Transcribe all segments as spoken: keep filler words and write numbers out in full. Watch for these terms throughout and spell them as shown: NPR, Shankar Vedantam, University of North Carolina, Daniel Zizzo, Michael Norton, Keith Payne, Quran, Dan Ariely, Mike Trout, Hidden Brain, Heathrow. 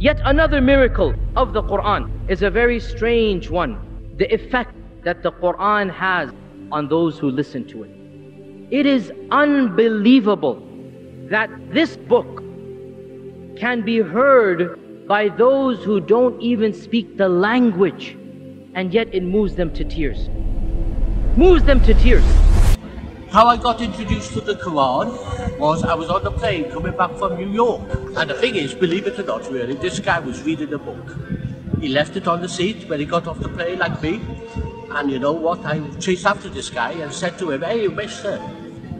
Yet another miracle of the Quran is a very strange one. The effect that the Quran has on those who listen to it. It is unbelievable that this book can be heard by those who don't even speak the language, and yet it moves them to tears. Moves them to tears. How I got introduced to the Quran was I was on the plane coming back from New York. And the thing is, believe it or not really, this guy was reading a book. He left it on the seat when he got off the plane like me. And you know what, I chased after this guy and said to him, "Hey, mister,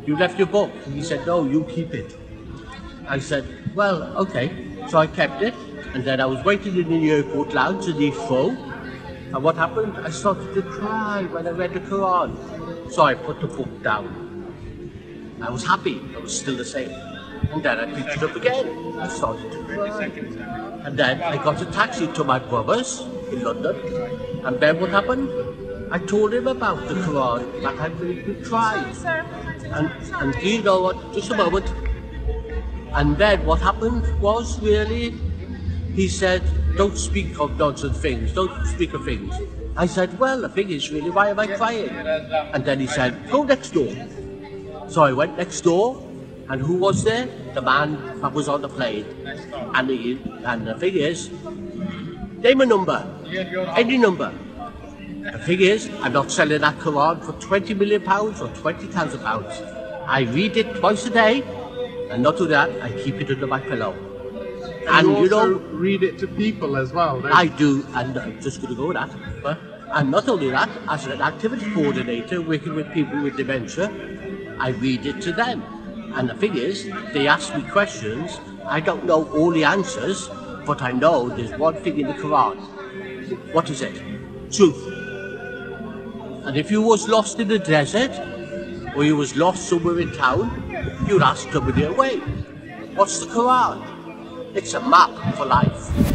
you left your book." He said, "No, you keep it." I said, "Well, okay." So I kept it, and then I was waiting in the airport lounge in Heathrow. And what happened? I started to cry when I read the Quran. So I put the book down. I was happy, I was still the same. And then I picked it up again. I started to cry. And then I got a taxi to my brother's in London. And then what happened? I told him about the Quran, that I really could try. And, and you know what, just a moment. And then what happened was really, he said, "Don't speak of nonsense things, don't speak of things." I said, "Well, the thing is really, why am I crying?" And then he said, "Go next door." So I went next door, and who was there? The man that was on the plane. And, he, and the thing is, name a number, any number. The thing is, I'm not selling that Quran for twenty million pounds or twenty thousand pounds. I read it twice a day, and not do that, I keep it under my pillow. And, and you, you also know, read it to people as well, don't you? I do, and I'm just going to go with that. But, and not only that, as an activity coordinator working with people with dementia, I read it to them. And the thing is, they ask me questions. I don't know all the answers, but I know there's one thing in the Quran. What is it? Truth. And if you was lost in the desert, or you was lost somewhere in town, you'd ask somebody away. What's the Quran? It's a map for life.